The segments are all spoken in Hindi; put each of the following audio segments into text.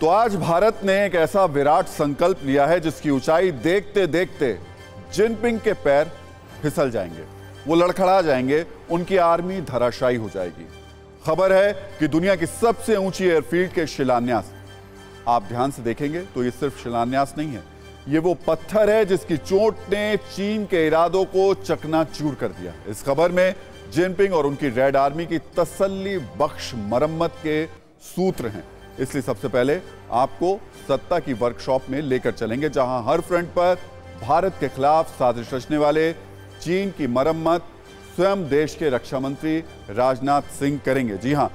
तो आज भारत ने एक ऐसा विराट संकल्प लिया है जिसकी ऊंचाई देखते देखते जिनपिंग के पैर फिसल जाएंगे, वो लड़खड़ा जाएंगे, उनकी आर्मी धराशायी हो जाएगी। खबर है कि दुनिया की सबसे ऊंची एयरफील्ड के शिलान्यास, आप ध्यान से देखेंगे तो ये सिर्फ शिलान्यास नहीं है, ये वो पत्थर है जिसकी चोट ने चीन के इरादों को चकनाचूर कर दिया। इस खबर में जिनपिंग और उनकी रेड आर्मी की तसल्ली बख्श मरम्मत के सूत्र हैं, इसलिए सबसे पहले आपको सत्ता की वर्कशॉप में लेकर चलेंगे जहां हर फ्रंट पर भारत के खिलाफ साजिश रचने वाले चीन की मरम्मत स्वयं देश के रक्षा मंत्री राजनाथ सिंह करेंगे। जी हां,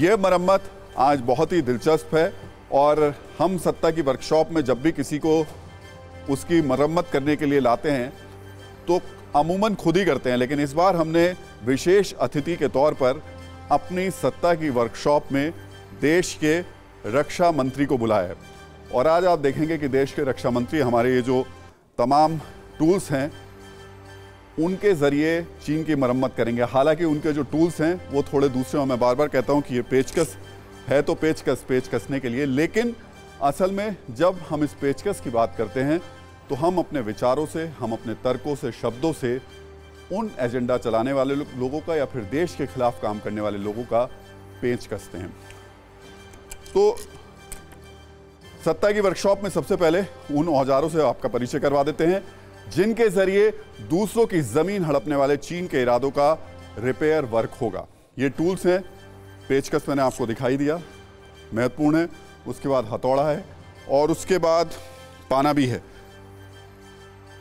यह मरम्मत आज बहुत ही दिलचस्प है और हम सत्ता की वर्कशॉप में जब भी किसी को उसकी मरम्मत करने के लिए लाते हैं तो अमूमन खुद ही करते हैं, लेकिन इस बार हमने विशेष अतिथि के तौर पर अपनी सत्ता की वर्कशॉप में देश के रक्षा मंत्री को बुलाया है। और आज आप देखेंगे कि देश के रक्षा मंत्री हमारे ये जो तमाम टूल्स हैं उनके ज़रिए चीन की मरम्मत करेंगे। हालांकि उनके जो टूल्स हैं वो थोड़े दूसरे हैं, मैं बार बार कहता हूँ कि ये पेचकस है तो पेच कसने के लिए, लेकिन असल में जब हम इस पेचकस की बात करते हैं तो हम अपने विचारों से, हम अपने तर्कों से, शब्दों से उन एजेंडा चलाने वाले लोगों का या फिर देश के खिलाफ काम करने वाले लोगों का पेच कसते हैं। तो सत्ता की वर्कशॉप में सबसे पहले उन औजारों से आपका परिचय करवा देते हैं जिनके जरिए दूसरों की जमीन हड़पने वाले चीन के इरादों का रिपेयर वर्क होगा। ये टूल्स हैं, पेचकस मैंने आपको दिखाई दिया, महत्वपूर्ण है, उसके बाद हथौड़ा है और उसके बाद पाना भी है।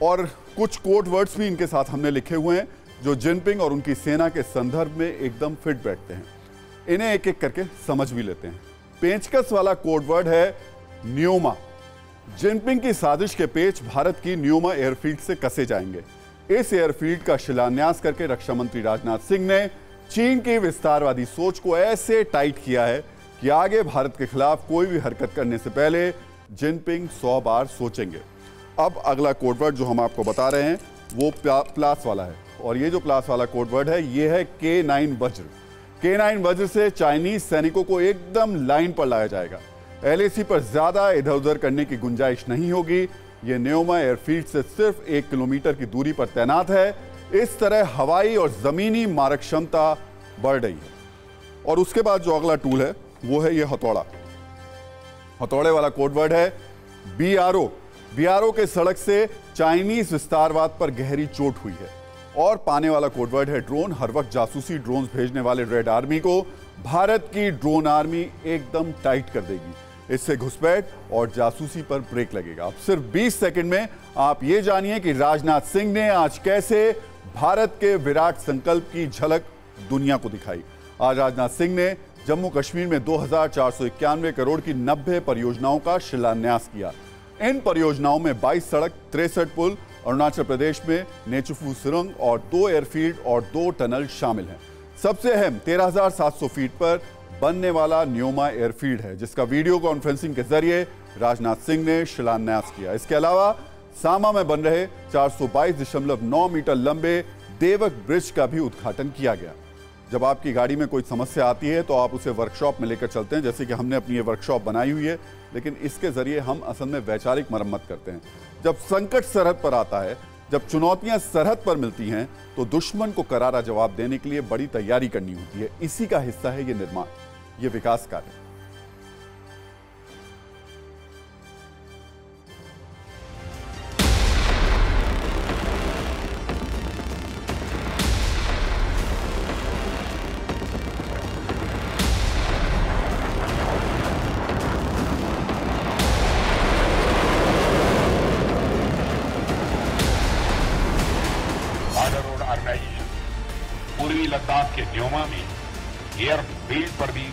और कुछ कोड वर्ड्स भी इनके साथ हमने लिखे हुए हैं जो जिनपिंग और उनकी सेना के संदर्भ में एकदम फिट बैठते हैं। इन्हें एक एक करके समझ भी लेते हैं। पेचकस वाला कोड वर्ड है न्योमा। जिनपिंग की साजिश के पेच भारत की न्योमा एयरफील्ड से कसे जाएंगे। इस एयरफील्ड का शिलान्यास करके रक्षा मंत्री राजनाथ सिंह ने चीन की विस्तारवादी सोच को ऐसे टाइट किया है कि आगे भारत के खिलाफ कोई भी हरकत करने से पहले जिनपिंग 100 बार सोचेंगे। अब अगला कोडवर्ड जो हम आपको बता रहे हैं वो प्लास वाला है और ये जो प्लास वाला कोडवर्ड है ये है के-9 वज्र। के-9 वज्र से चाइनीज सैनिकों को एकदम लाइन पर लाया जाएगा। LAC पर ज्यादा इधर उधर करने की गुंजाइश नहीं होगी। ये न्योमा एयरफील्ड से सिर्फ 1 किलोमीटर की दूरी पर तैनात है। इस तरह हवाई और जमीनी मारक क्षमता बढ़ रही है। और उसके बाद जो अगला टूल है वो है ये हथौड़ा। हथौड़े वाला कोडवर्ड है BRO। BRO के सड़क से चाइनीज विस्तारवाद पर गहरी चोट हुई है। और पाने वाला कोडवर्ड है ड्रोन। हर वक्त जासूसी ड्रोन भेजने वाले रेड आर्मी को भारत की ड्रोन आर्मी एकदम टाइट कर देगी। इससे घुसपैठ और जासूसी पर ब्रेक लगेगा। अब सिर्फ 20 सेकंड में आप ये जानिए कि राजनाथ सिंह ने आज कैसे भारत के विराट संकल्प की झलक दुनिया को दिखाई। आज राजनाथ सिंह ने जम्मू कश्मीर में 2,491 करोड़ की 90 परियोजनाओं का शिलान्यास किया। इन परियोजनाओं में 22 सड़क, 63 पुल, अरुणाचल प्रदेश में नेचुफू सुरंग और 2 एयरफील्ड और 2 टनल शामिल हैं। सबसे अहम 13,700 फीट पर बनने वाला न्योमा एयरफील्ड है जिसका वीडियो कॉन्फ्रेंसिंग के जरिए राजनाथ सिंह ने शिलान्यास किया। इसके अलावा सामा में बन रहे 422.9 मीटर लंबे देव ब्रिज का भी उद्घाटन किया गया। जब आपकी गाड़ी में कोई समस्या आती है तो आप उसे वर्कशॉप में लेकर चलते हैं, जैसे कि हमने अपनी ये वर्कशॉप बनाई हुई है, लेकिन इसके जरिए हम असल में वैचारिक मरम्मत करते हैं। जब संकट सरहद पर आता है, जब चुनौतियां सरहद पर मिलती हैं तो दुश्मन को करारा जवाब देने के लिए बड़ी तैयारी करनी होती है। इसी का हिस्सा है ये निर्माण, ये विकास कार्य। पूर्वी लद्दाख के न्योमा में एयरफील्ड पर भी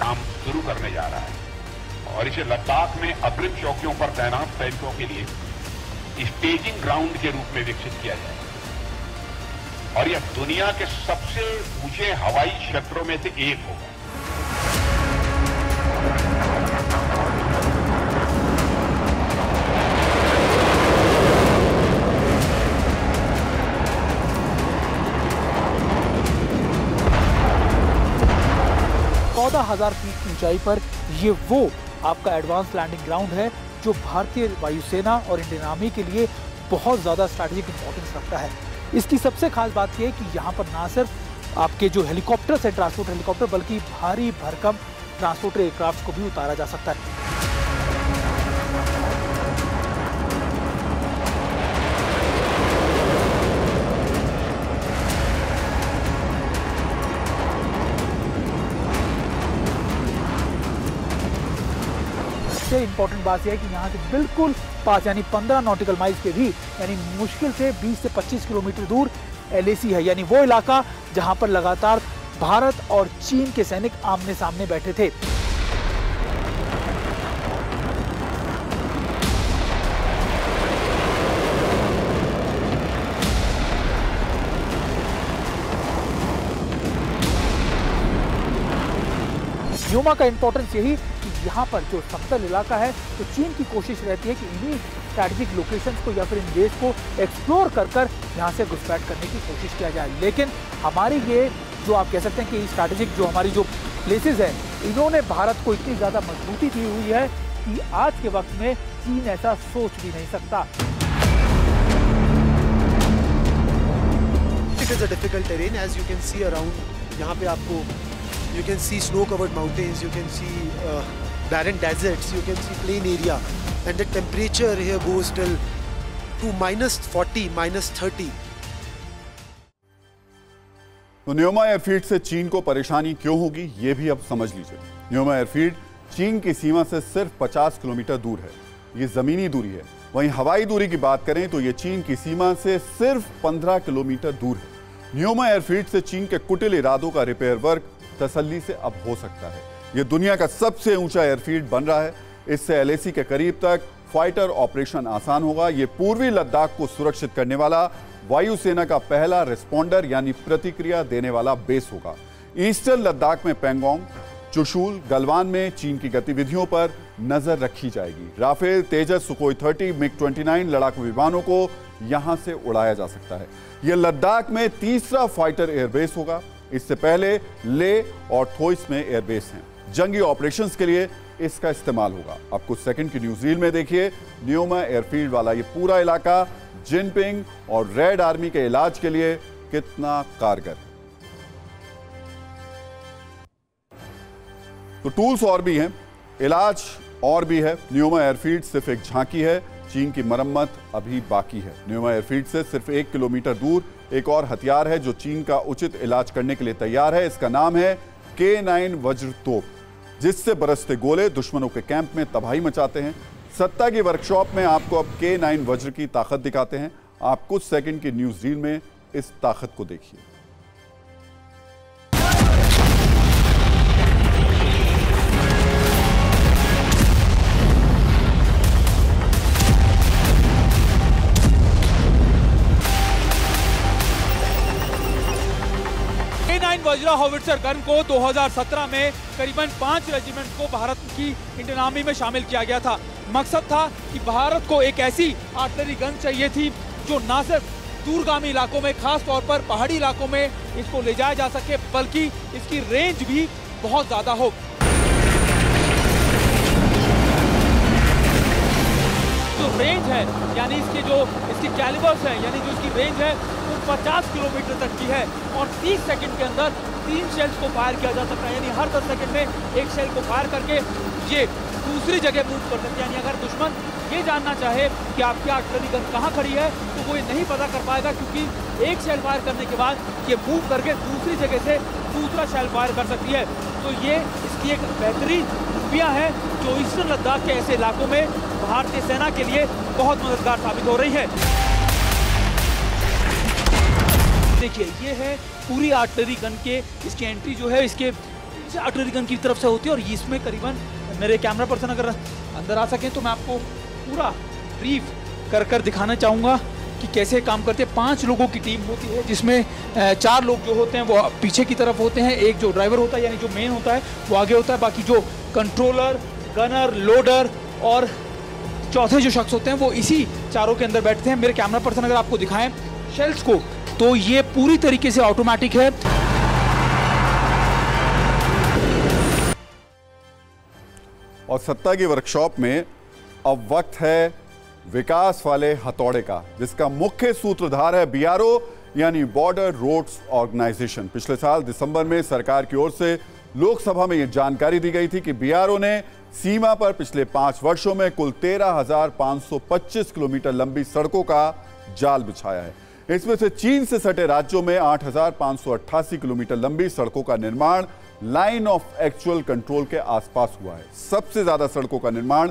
काम शुरू करने जा रहा है और इसे लद्दाख में अग्रिम चौकियों पर तैनात सैनिकों के लिए स्टेजिंग ग्राउंड के रूप में विकसित किया जाएगा और यह दुनिया के सबसे ऊंचे हवाई क्षेत्रों में से एक होगा। हजार फीट ऊंचाई पर ये वो आपका एडवांस लैंडिंग ग्राउंड है जो भारतीय वायुसेना और इंडियन आर्मी के लिए बहुत ज़्यादा स्ट्रैटेजिक इंपॉर्टेंस रखता है। इसकी सबसे खास बात यह है कि यहाँ पर ना सिर्फ आपके जो हेलीकॉप्टर्स हैं, ट्रांसपोर्ट हेलीकॉप्टर, बल्कि भारी भरकम ट्रांसपोर्ट एयरक्राफ्ट को भी उतारा जा सकता है। इंपॉर्टेंट बात यह है कि यहाँ से बिल्कुल पास यानी 15 नॉटिकल माइल्स पे भी यानी मुश्किल से 20 से 25 किलोमीटर दूर LAC है, यानी वो इलाका जहाँ पर लगातार भारत और चीन के सैनिक आमने सामने बैठे थे। न्योमा का इंपॉर्टेंस यही कि यहाँ पर जो समतल इलाका है तो चीन की कोशिश रहती है कि इन्हीं स्ट्रैटेजिक लोकेशंस को या फिर इन बेस को एक्सप्लोर कर यहाँ से घुसपैठ करने की कोशिश किया जाए। लेकिन हमारी ये जो आप कह सकते हैं कि स्ट्रैटेजिक जो हमारी जो प्लेसेस हैं, इन्होंने भारत को इतनी ज़्यादा मजबूती दी हुई है कि आज के वक्त में चीन ऐसा सोच भी नहीं सकता। It is a difficult terrain as you can see around. यहाँ पे आपको you can see snow covered mountains, you can see barren deserts, you can see plain area, and the temperature here goes till to -40, -30. तो न्योमा एयरफील्ड से चीन को परेशानी क्यों होगी ये भी अब समझ लीजिए। न्योमा एयरफील्ड चीन की सीमा से सिर्फ 50 किलोमीटर दूर है, ये जमीनी दूरी है। वहीं हवाई दूरी की बात करें तो ये चीन की सीमा से सिर्फ 15 किलोमीटर दूर है। न्योमा एयरफील्ड से चीन के कुटिल इरादों का रिपेयर वर्क तसल्ली से अब हो सकता है। यह दुनिया का सबसे ऊंचा एयरफील्ड बन रहा है, इससे LAC के करीब तक फाइटर ऑपरेशन आसान होगा। यह पूर्वी लद्दाख को सुरक्षित करने वाला वायुसेना का पहला रिस्पॉन्डर यानी प्रतिक्रिया देने वाला बेस होगा। ईस्टर्न लद्दाख में पेंगोंग, चुशूल, गलवान में चीन की गतिविधियों पर नजर रखी जाएगी। राफेल, तेजस, सुखोई 30, MiG-29 लड़ाकू विमानों को यहां से उड़ाया जा सकता है। यह लद्दाख में तीसरा फाइटर एयरबेस होगा, इससे पहले ले और थोइस में एयरबेस हैं। जंगी ऑपरेशंस के लिए इसका इस्तेमाल होगा। आप कुछ सेकंड की न्यूज रील में देखिए न्योमा एयरफील्ड वाला ये पूरा इलाका जिनपिंग और रेड आर्मी के इलाज के लिए कितना कारगर है। तो टूल्स और भी हैं, इलाज और भी है। न्योमा एयरफील्ड सिर्फ एक झांकी है, चीन की मरम्मत अभी बाकी है। न्योमा एयरफील्ड से सिर्फ 1 किलोमीटर दूर एक और हथियार है जो चीन का उचित इलाज करने के लिए तैयार है। इसका नाम है K-9 वज्र तोप, जिससे बरसते गोले दुश्मनों के कैंप में तबाही मचाते हैं। सत्ता की वर्कशॉप में आपको अब K-9 वज्र की ताकत दिखाते हैं। आप कुछ सेकंड की न्यूज रील में इस ताकत को देखिए। वज्रा हॉविट्जर गन को 2017 में करीबन 5 रेजिमेंट को भारत की इंडियन आर्मी में शामिल किया गया था। मकसद था कि भारत को एक ऐसी आर्टिलरी गन चाहिए थी जो ना सिर्फ दूरगामी इलाकों में, खास तौर पर पहाड़ी इलाकों में इसको ले जाया जा सके, बल्कि इसकी रेंज भी बहुत ज़्यादा हो। जो रेंज है यानी इसके कैलिबर्स हैं यानी जो इसकी रेंज है वो 50 किलोमीटर तक की है और 30 सेकंड के अंदर 3 शेल्स को फायर किया जा सकता है। यानी हर 10 सेकंड में 1 शेल को फायर करके ये दूसरी जगह मूव कर सकते हैं। यानी अगर दुश्मन ये जानना चाहे कि आपकी आर्टिलरी गन कहाँ खड़ी है तो वो ये नहीं पता कर पाएगा, क्योंकि 1 शेल फायर करने के बाद ये मूव करके दूसरी जगह से दूसरा शेल फायर कर सकती है। तो ये इसकी एक बेहतरीन खूबियाँ हैं जो ईस्टर्न लद्दाख के ऐसे इलाकों में भारतीय सेना के लिए बहुत मददगार साबित हो रही है। देखिए ये है पूरी आर्टिलरी गन के इसकी एंट्री जो है इसके आर्टिलरी गन की तरफ से होती है और इसमें करीबन मेरे कैमरा पर्सन अगर अंदर आ सकें तो मैं आपको पूरा ब्रीफ कर दिखाना चाहूँगा कि कैसे काम करते हैं। 5 लोगों की टीम होती है जिसमें 4 लोग जो होते हैं वो पीछे की तरफ होते हैं, एक जो ड्राइवर होता है यानी जो मेन होता है वो आगे होता है, बाकी जो कंट्रोलर, गनर, लोडर और चौथे जो शख्स होते हैं वो इसी 4 के अंदर बैठते हैं। मेरे कैमरा पर्सन अगर आपको दिखाएं शेल्स को तो ये पूरी तरीके से ऑटोमेटिक है। और सत्ता की वर्कशॉप में अब वक्त है विकास वाले हथौड़े का, जिसका मुख्य सूत्रधार है बीआरओ यानी बॉर्डर रोड्स ऑर्गेनाइजेशन। पिछले साल दिसंबर में सरकार की ओर से लोकसभा में यह जानकारी दी गई थी कि बीआरओ ने सीमा पर पिछले 5 वर्षों में कुल 13,525 किलोमीटर लंबी सड़कों का जाल बिछाया है। इसमें से चीन से सटे राज्यों में 8,588 किलोमीटर लंबी सड़कों का निर्माण लाइन ऑफ एक्चुअल कंट्रोल के आसपास हुआ है। सबसे ज्यादा सड़कों का निर्माण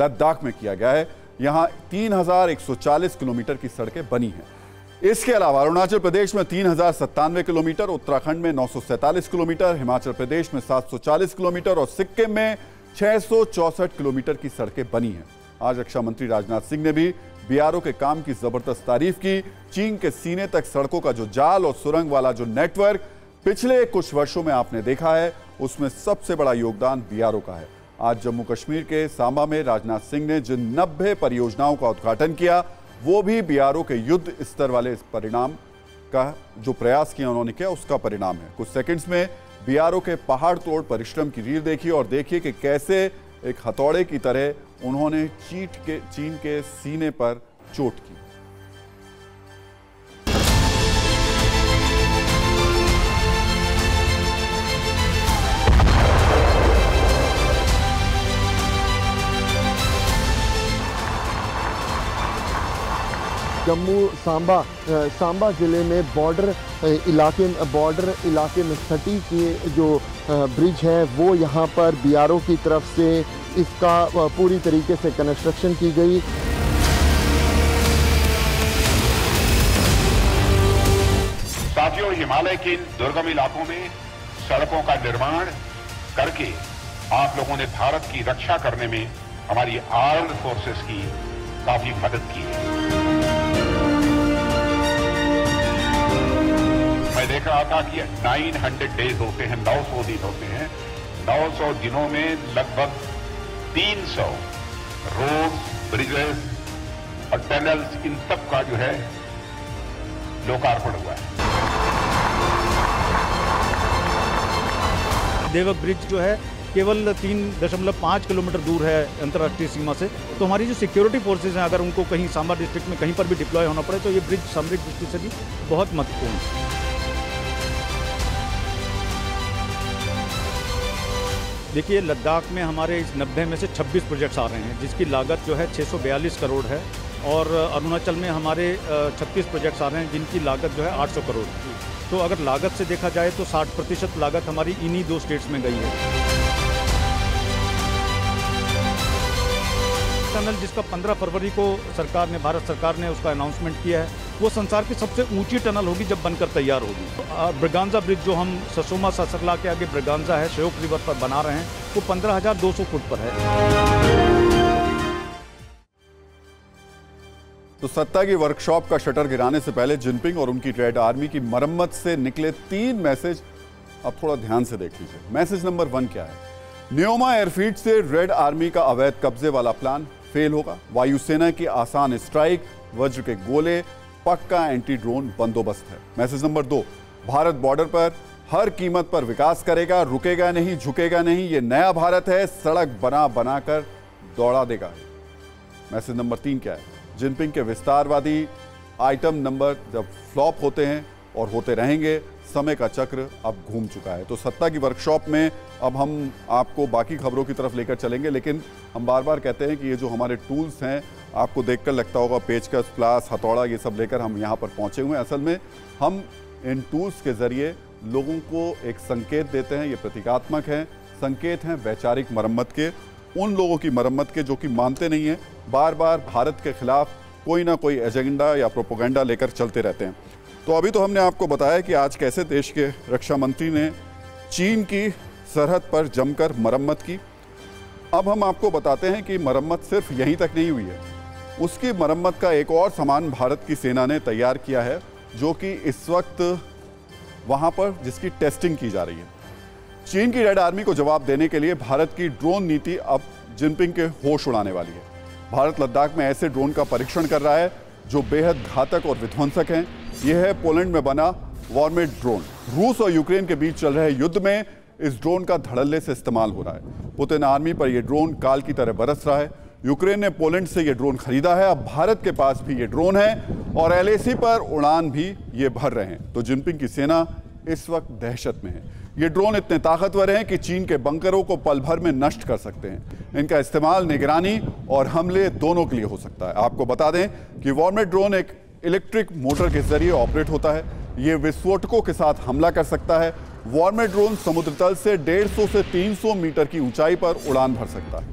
लद्दाख में किया गया है, यहां 3,140 किलोमीटर की सड़कें बनी हैं। इसके अलावा अरुणाचल प्रदेश में 3,097 किलोमीटर, उत्तराखंड में 947 किलोमीटर, हिमाचल प्रदेश में 740 किलोमीटर और सिक्किम में 664 किलोमीटर की सड़कें बनी हैं। आज रक्षा मंत्री राजनाथ सिंह ने भी बीआरओ के काम की जबरदस्त तारीफ की। चीन के सीने तक सड़कों का जो जाल और सुरंग वाला जो नेटवर्क पिछले कुछ वर्षों में आपने देखा है, उसमें सबसे बड़ा योगदान बीआरओ का है। आज जम्मू कश्मीर के सांबा में राजनाथ सिंह ने जिन 90 परियोजनाओं का उद्घाटन किया, वो भी बीआरओ के युद्ध स्तर वाले इस परिणाम का जो प्रयास किया उन्होंने किया, उसका परिणाम है। कुछ सेकंड्स में बीआरओ के पहाड़ तोड़ परिश्रम की रील देखिए और देखिए कि कैसे एक हथौड़े की तरह उन्होंने चीन के सीने पर चोट की। जम्मू सांबा ज़िले में बॉर्डर इलाके में सटी के जो ब्रिज है वो यहाँ पर बीआरओ की तरफ से इसका पूरी तरीके से कंस्ट्रक्शन की गई। साथियों, हिमालय के दुर्गम इलाकों में सड़कों का निर्माण करके आप लोगों ने भारत की रक्षा करने में हमारी आर्म्ड फोर्सेस की काफ़ी मदद की है। मैं देख रहा था कि 900 डेज होते हैं, 900 दिन होते हैं। 900 दिनों में लगभग 300 रोड्स, ब्रिजेस और टनल्स, इन सब का जो है लोकार्पण हुआ है। देव ब्रिज जो है केवल 3.5 किलोमीटर दूर है अंतर्राष्ट्रीय सीमा से, तो हमारी जो सिक्योरिटी फोर्सेज हैं अगर उनको कहीं सांबा डिस्ट्रिक्ट में कहीं पर भी डिप्लॉय होना पड़े तो ये ब्रिज सामरिक दृष्टि से भी बहुत महत्वपूर्ण है। देखिए, लद्दाख में हमारे इस 90 में से 26 प्रोजेक्ट्स आ रहे हैं जिसकी लागत जो है 642 करोड़ है और अरुणाचल में हमारे 36 प्रोजेक्ट्स आ रहे हैं जिनकी लागत जो है 800 करोड़। तो अगर लागत से देखा जाए तो 60% लागत हमारी इन्हीं 2 स्टेट्स में गई है। टनल जिसका 15 फरवरी को भारत सरकार ने उसका अनाउंसमेंट किया है, वो संसार की सबसे ऊंची टनल होगी जब बनकर तैयार होगी। ब्रगांजा ब्रिज जो हम ससोमा ससरला के आगे ब्रगांजा है, श्योक रिवर पर बना रहे हैं, वो 15,200 फुट पर है। तो सत्ता की वर्कशॉप का शटर गिराने से पहले जिनपिंग और उनकी रेड आर्मी की मरम्मत से निकले 3 मैसेज अब थोड़ा ध्यान से देख लीजिए। मैसेज नंबर 1 क्या है? न्योमा एयरफील्ड से रेड आर्मी का अवैध कब्जे वाला प्लान फेल होगा। वायुसेना की आसान स्ट्राइक, वज्र के गोले, पक्का एंटी ड्रोन बंदोबस्त है। मैसेज नंबर 2, भारत बॉर्डर पर हर कीमत पर विकास करेगा, रुकेगा नहीं, झुकेगा नहीं। ये नया भारत है, सड़क बना बनाकर दौड़ा देगा। मैसेज नंबर 3 क्या है? जिनपिंग के विस्तारवादी आइटम नंबर जब फ्लॉप होते हैं और होते रहेंगे, समय का चक्र अब घूम चुका है। तो सत्ता की वर्कशॉप में अब हम आपको बाकी खबरों की तरफ लेकर चलेंगे, लेकिन हम बार बार कहते हैं कि ये जो हमारे टूल्स हैं, आपको देखकर लगता होगा पेचकस, प्लास, हथौड़ा, ये सब लेकर हम यहाँ पर पहुँचे हुए हैं। असल में हम इन टूल्स के ज़रिए लोगों को एक संकेत देते हैं। ये प्रतीकात्मक हैं, संकेत हैं वैचारिक मरम्मत के, उन लोगों की मरम्मत के जो कि मानते नहीं हैं, बार बार भारत के खिलाफ कोई ना कोई एजेंडा या प्रोपोगंडा लेकर चलते रहते हैं। तो अभी तो हमने आपको बताया कि आज कैसे देश के रक्षा मंत्री ने चीन की सरहद पर जमकर मरम्मत की। अब हम आपको बताते हैं कि मरम्मत सिर्फ यहीं तक नहीं हुई है, उसकी मरम्मत का एक और सामान भारत की सेना ने तैयार किया है जो कि इस वक्त वहां पर जिसकी टेस्टिंग की जा रही है। चीन की रेड आर्मी को जवाब देने के लिए भारत की ड्रोन नीति अब जिनपिंग के होश उड़ाने वाली है। भारत लद्दाख में ऐसे ड्रोन का परीक्षण कर रहा है जो बेहद घातक और विध्वंसक हैं। यह है पोलैंड में बना वॉरमेट ड्रोन। रूस और यूक्रेन के बीच चल रहे युद्ध में इस ड्रोन का धड़ल्ले से इस्तेमाल हो रहा है। पुतिन आर्मी पर यह ड्रोन काल की तरह बरस रहा है। यूक्रेन ने पोलैंड से ये ड्रोन खरीदा है, अब भारत के पास भी ये ड्रोन है और LAC पर उड़ान भी ये भर रहे हैं। तो जिनपिंग की सेना इस वक्त दहशत में है। ये ड्रोन इतने ताकतवर हैं कि चीन के बंकरों को पल भर में नष्ट कर सकते हैं। इनका इस्तेमाल निगरानी और हमले दोनों के लिए हो सकता है। आपको बता दें कि वॉरमेट ड्रोन एक इलेक्ट्रिक मोटर के जरिए ऑपरेट होता है। ये विस्फोटकों के साथ हमला कर सकता है। वॉरमेट ड्रोन समुद्र तल से 150 से 300 मीटर की ऊंचाई पर उड़ान भर सकता है।